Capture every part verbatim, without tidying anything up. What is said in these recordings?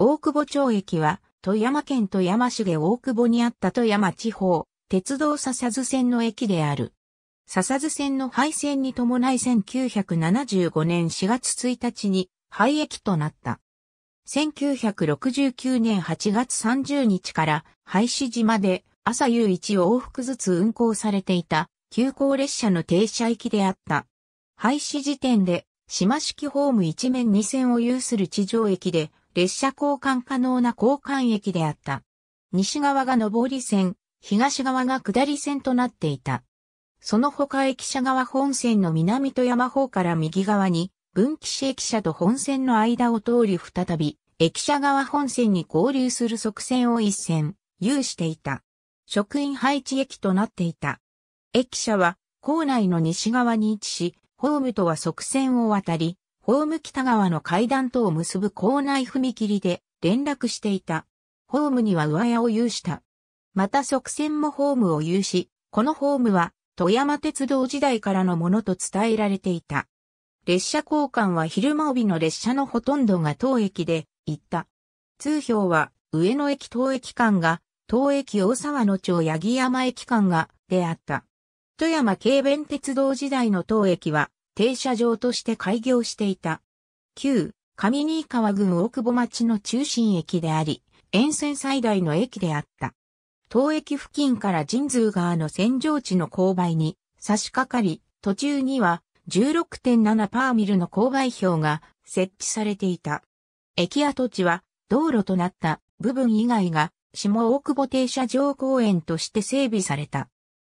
大久保町駅は、富山県富山市で大久保にあった富山地方、鉄道笹津線の駅である。笹津線の廃線に伴いせんきゅうひゃくななじゅうごねんしがつついたちに廃駅となった。せんきゅうひゃくろくじゅうきゅうねんはちがつさんじゅうにちから廃止時まで朝夕いち往復ずつ運行されていた急行列車の停車駅であった。廃止時点で島式ホーム一面に線を有する地上駅で列車交換可能な交換駅であった。西側が上り線、東側が下り線となっていた。その他駅舎側本線の南富山方から右側に分岐市駅舎と本線の間を通り再び駅舎側本線に合流する側線を一線有していた。職員配置駅となっていた。駅舎は構内の西側に位置し、ホームとは側線を渡り、ホーム北側の階段とを結ぶ構内踏切で連絡していた。ホームには上屋を有した。また側線もホームを有し、このホームは富山鉄道時代からのものと伝えられていた。列車交換は昼間帯の列車のほとんどが当駅で行った。通標は上野駅当駅間が、当駅大沢野町八木山駅間がであった。富山軽便鉄道時代の当駅は停車場として開業していた。旧上新川郡大久保町の中心駅であり、沿線最大の駅であった。当駅付近から神通川の扇状地の勾配に差し掛かり、途中には じゅうろくてんなな パーミルの勾配標が設置されていた。駅跡地は道路となった部分以外が下大久保停車場公園として整備された。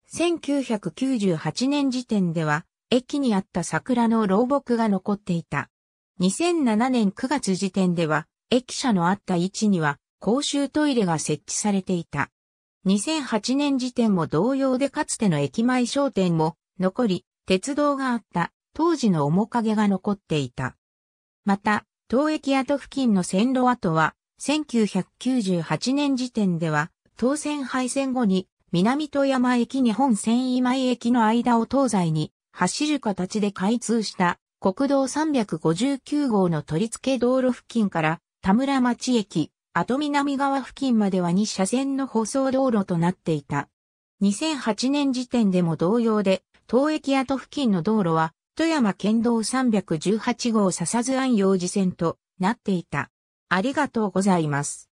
せんきゅうひゃくきゅうじゅうはちねん時点では駅にあった桜の老木が残っていた。にせんななねんくがつ時点では駅舎のあった位置には公衆トイレが設置されていた。にせんはちねん時点も同様でかつての駅前商店も残り、鉄道があった当時の面影が残っていた。また、当駅跡付近の線路跡は、せんきゅうひゃくきゅうじゅうはちねん時点では、当線廃線後に南富山駅に本線今井駅の間を東西に走る形で開通した国道さんびゃくごじゅうきゅうごうの取り付け道路付近から田村町駅、跡南側付近まではにしゃせんの舗装道路となっていた。にせんはちねん時点でも同様で、当駅跡付近の道路は、富山県道さんびゃくじゅうはちごう笹津安養寺線となっていた。ありがとうございます。